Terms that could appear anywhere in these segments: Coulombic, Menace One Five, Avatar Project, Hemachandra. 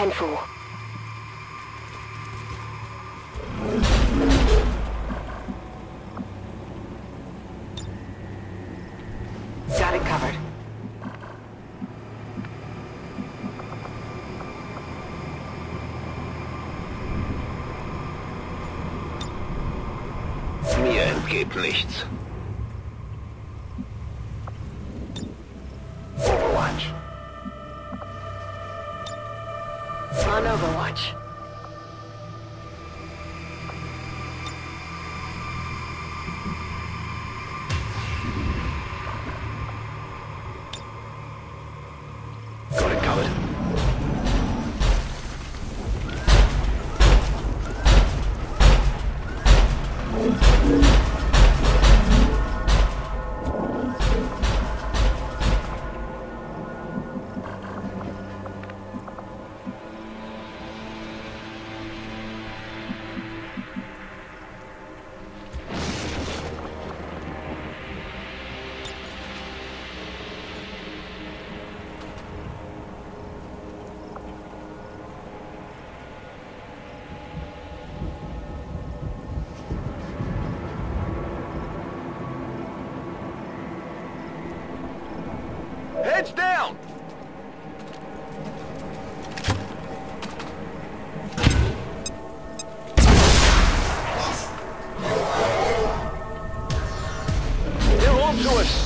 tenfold. Got it covered. Mir entgeht nichts. Heads down! They're on to us!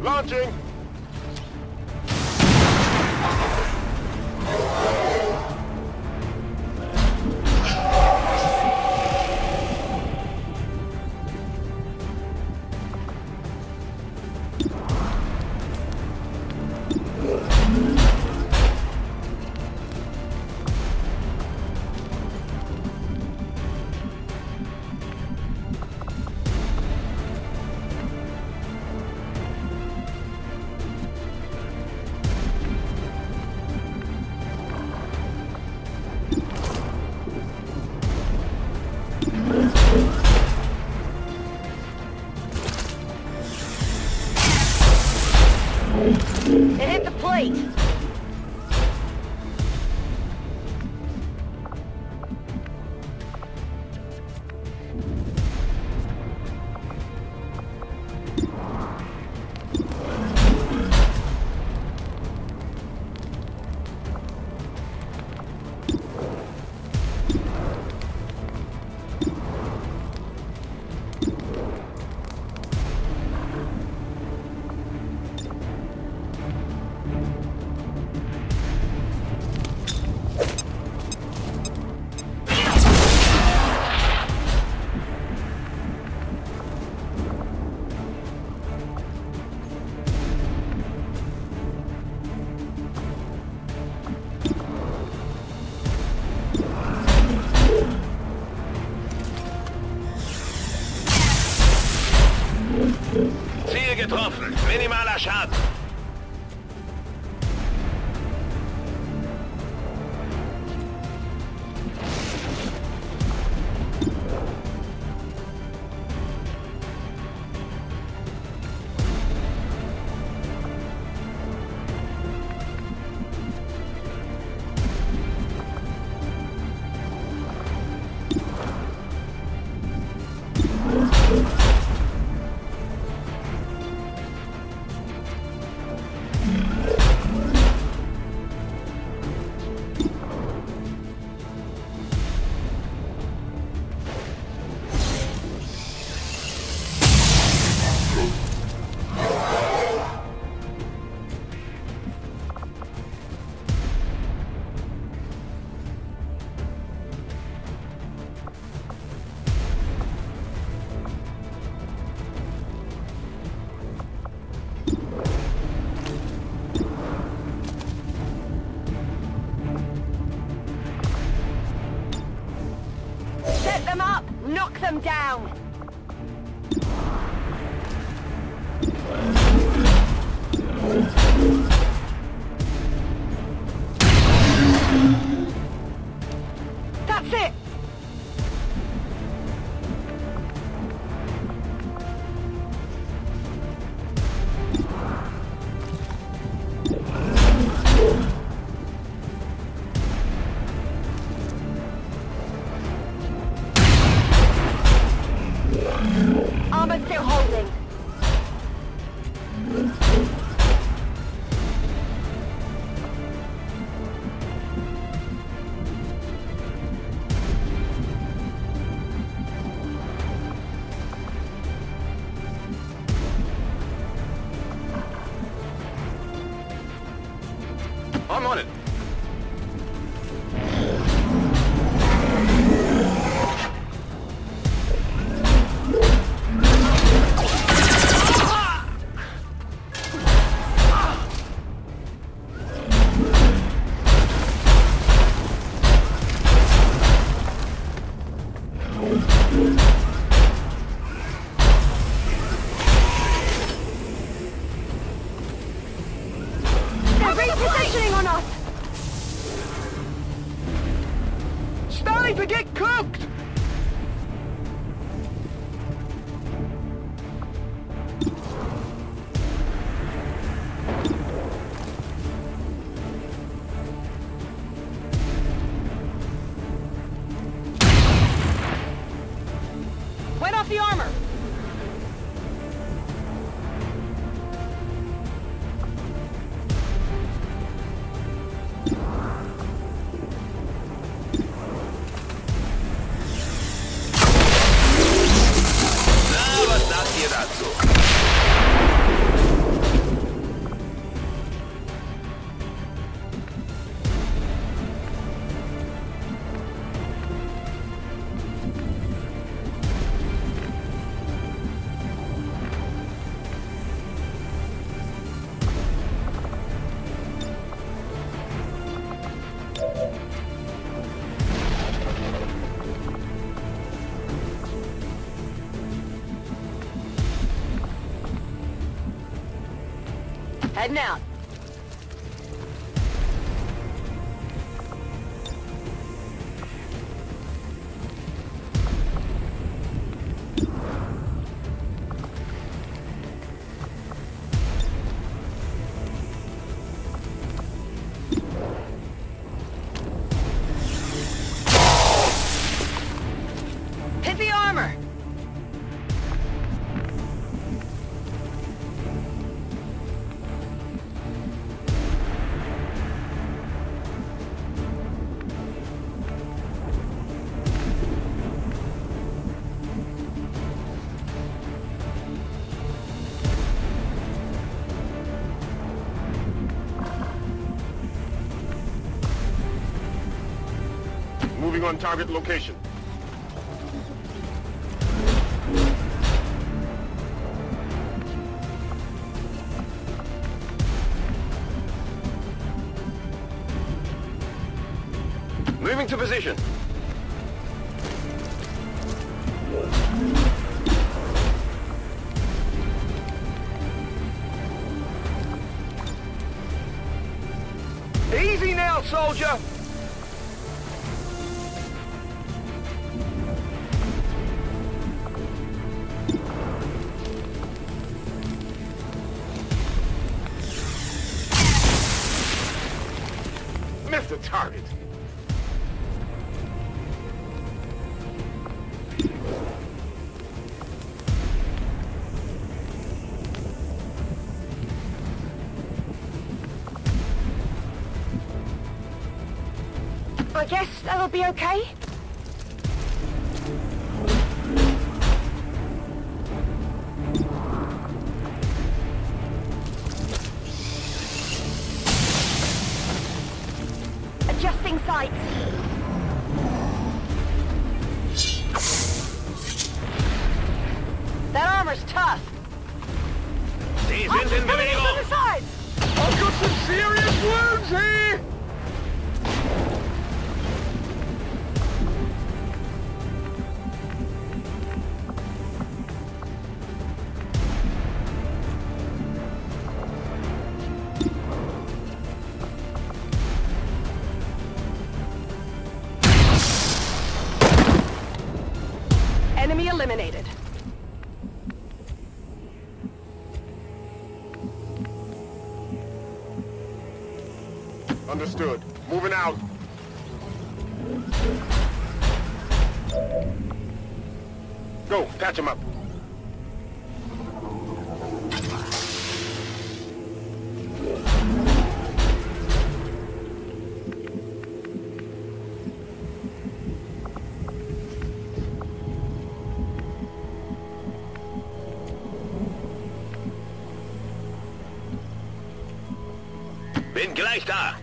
Launching! Arsch ab! Knock them down! That's it! I'm on it. We get cooked! Wet off the armor! Heading out. Hit the armor. Moving on target location. Moving to position. soldier! Missed the target! I guess that'll be okay. Adjusting sights. That armor's tough. These engines coming from the sides. I've got some serious wounds here. Enemy eliminated. Understood. Moving out. Go, patch him up. Bin gleich da.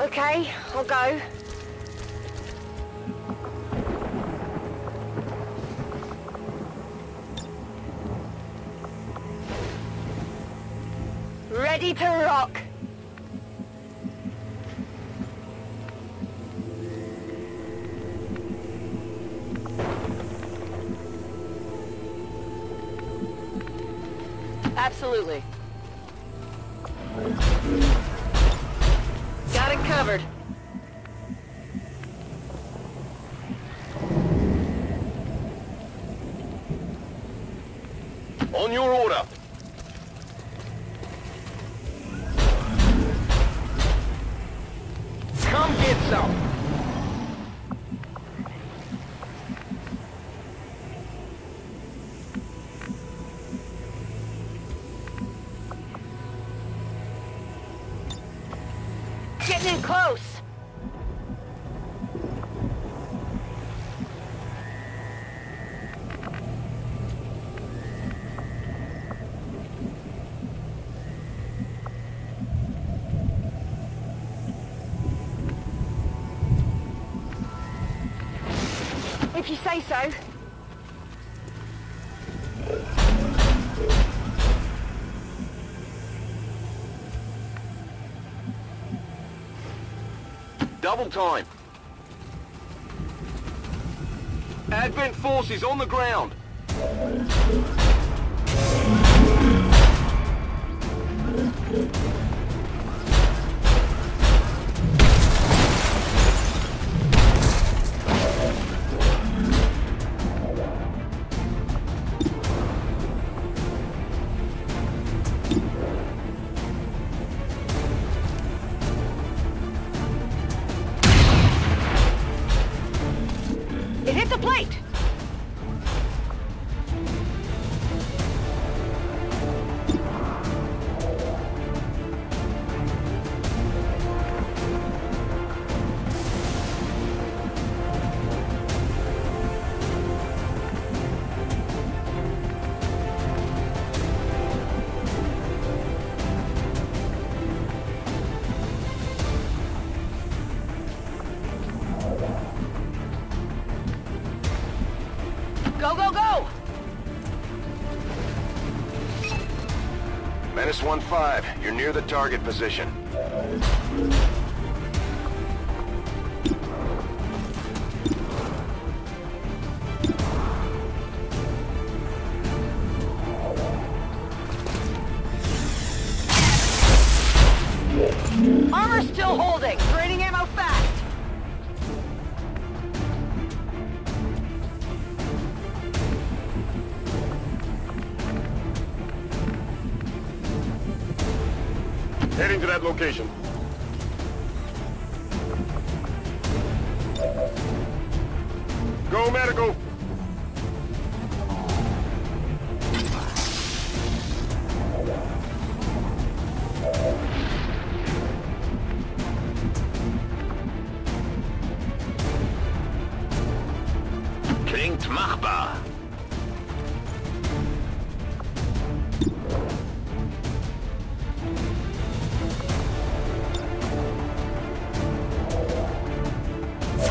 Okay, I'll go. Ready to rock. Absolutely. Got it covered. On your order. Come get some. Getting in close. If you say so. Double time. Advent forces on the ground. Go, go, go! Menace 1-5, you're near the target position. Heading to that location. Go, medical! Klingt machbar.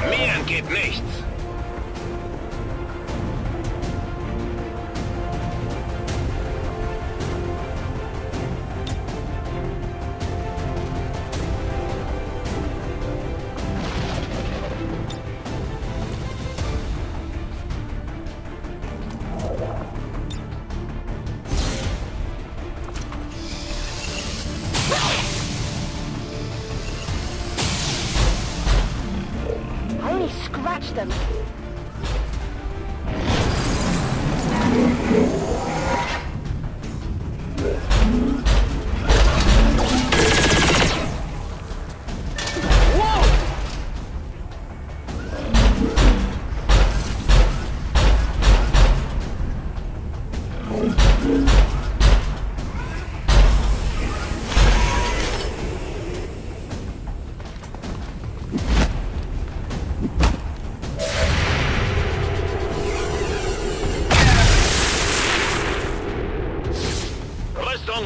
Mehr geht nichts. Scratch them.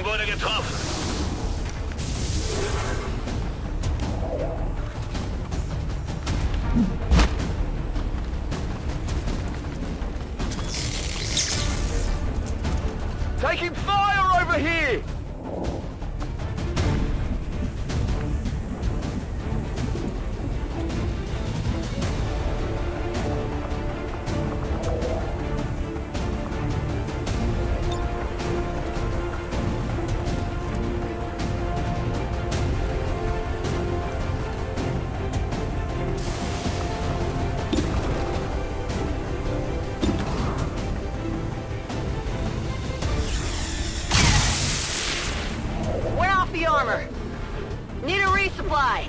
Wurde getroffen. Taking fire over here. Armor. Need a resupply.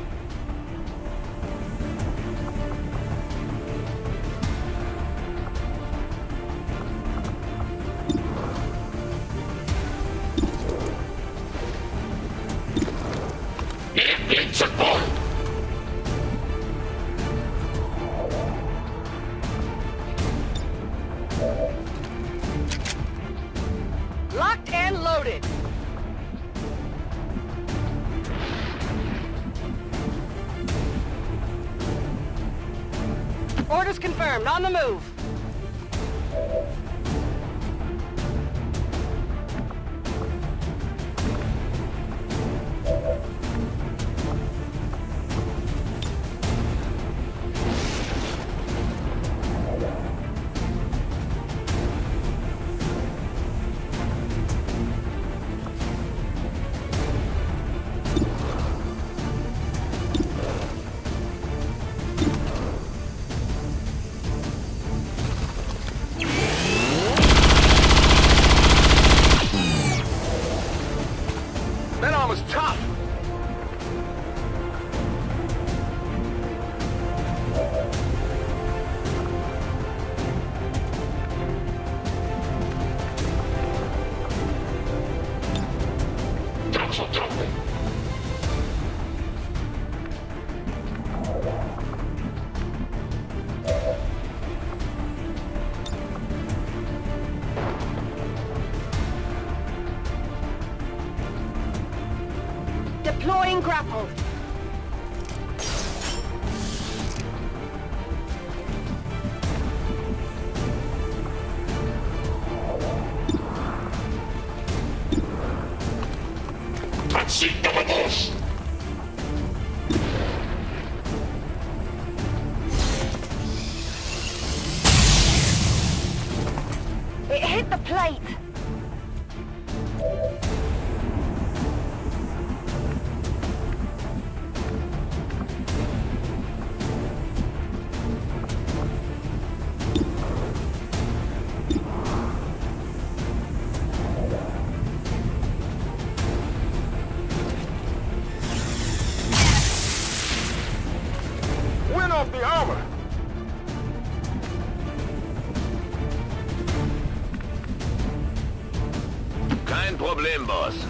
It's a bomb. Locked and loaded. Orders confirmed. On the move. Deploying grapple. It hit the plate. Problem, Boss.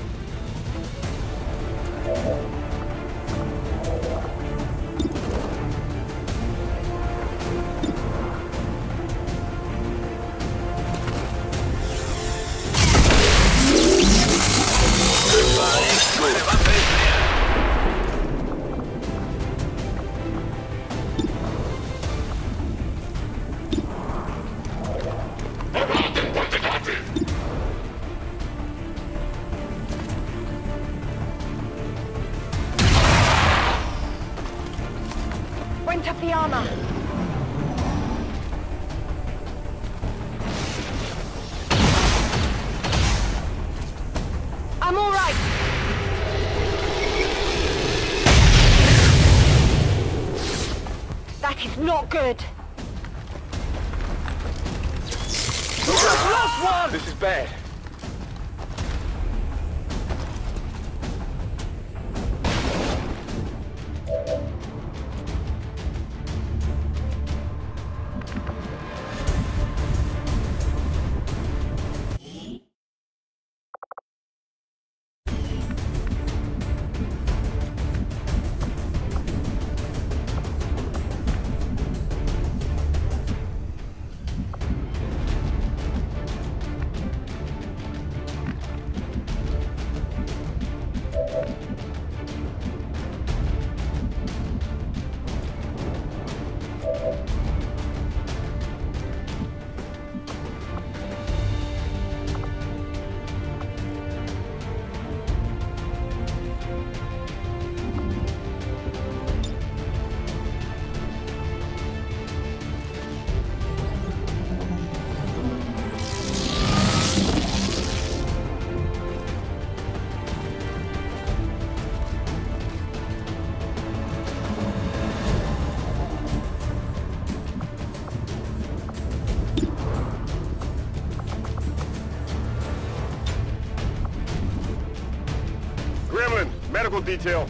Up the armor. I'm all right. That is not good. We've lost one. This is bad. Medical detail.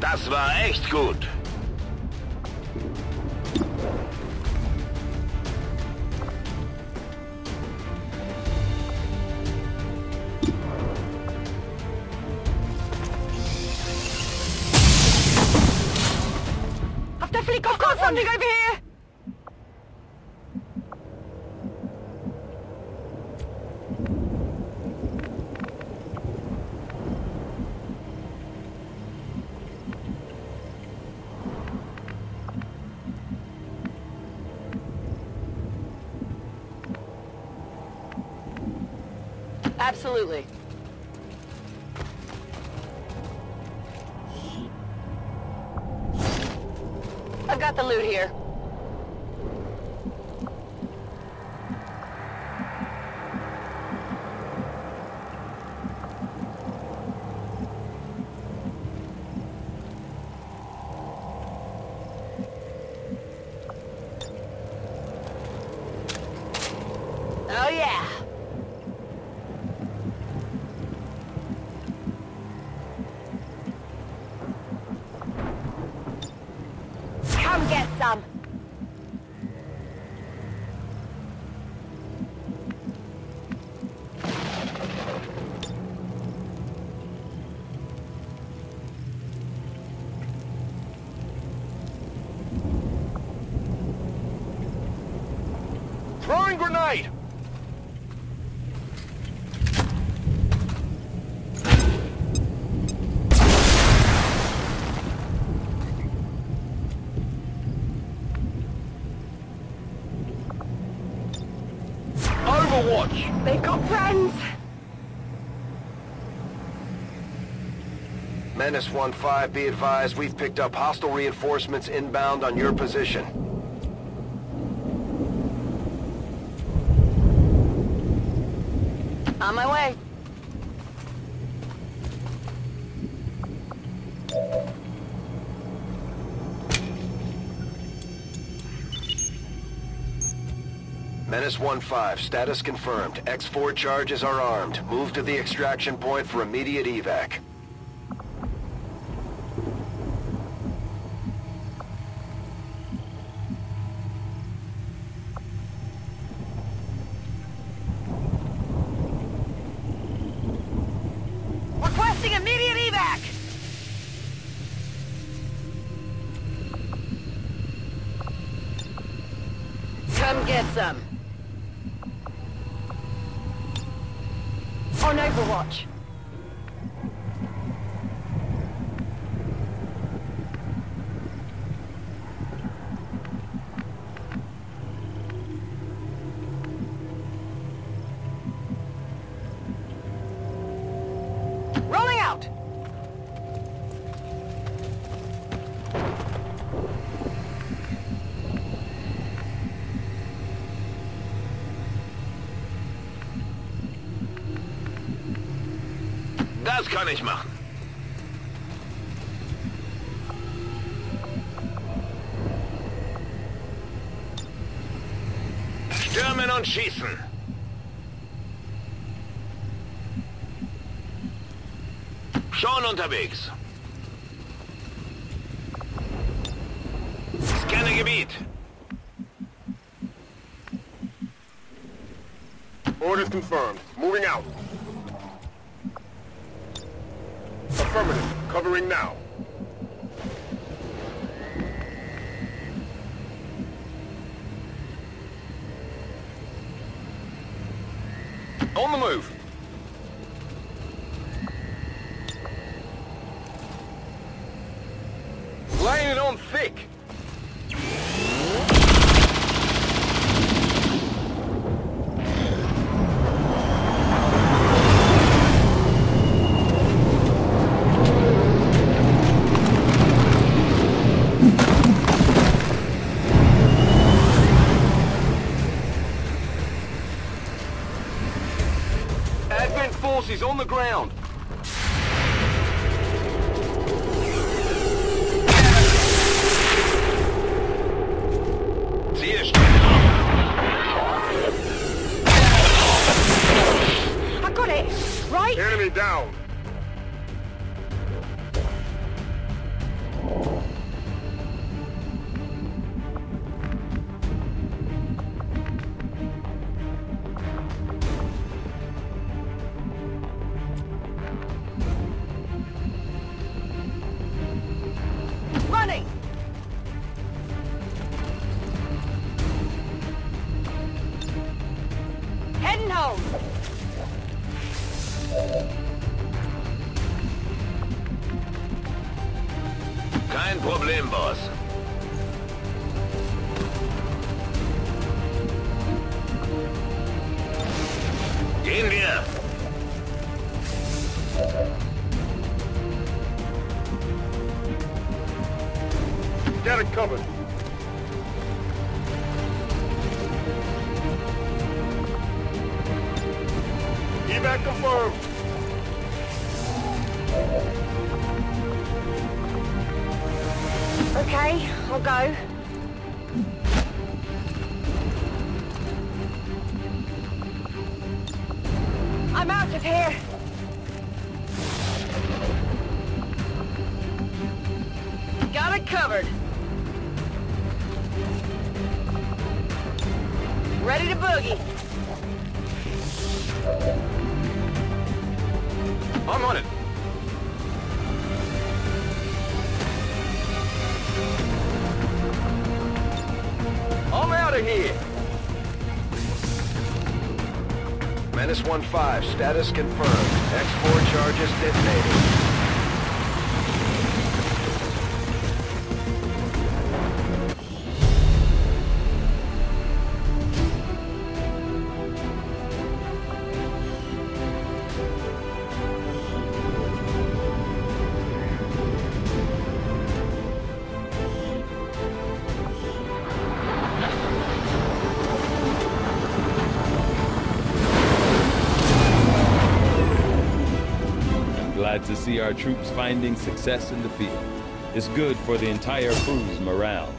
Das war echt gut. Auf der Flick, auf Gott, something over here. Absolutely. I've got the loot here. Oh yeah. Throwing grenade! Overwatch! They've got friends! Menace 1-5, be advised, we've picked up hostile reinforcements inbound on your position. On my way. Menace 1-5, status confirmed. X-4 charges are armed. Move to the extraction point for immediate evac. Come get some. On Overwatch. Rolling out. Das kann ich machen. Stürmen und schießen. Schon unterwegs. Scanne Gebiet. Orders confirmed. Moving out. Affirmative. Covering now. On the move. Laying it on thick. Advent forces on the ground. I got it, right? Enemy down. Heading home. Kein Problem, Boss. Gehen wir. Get it covered. Evac confirmed. Okay, I'll go. I'm out of here. Got it covered. Ready to boogie. I'm on it. I'm out of here. Menace 1-5, status confirmed. X-4 charges detonated. glad to see our troops finding success in the field. It's good for the entire crew's morale.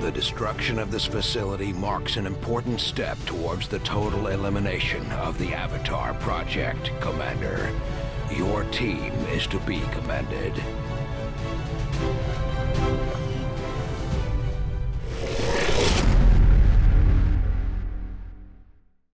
The destruction of this facility marks an important step towards the total elimination of the Avatar Project, Commander. Your team is to be commended.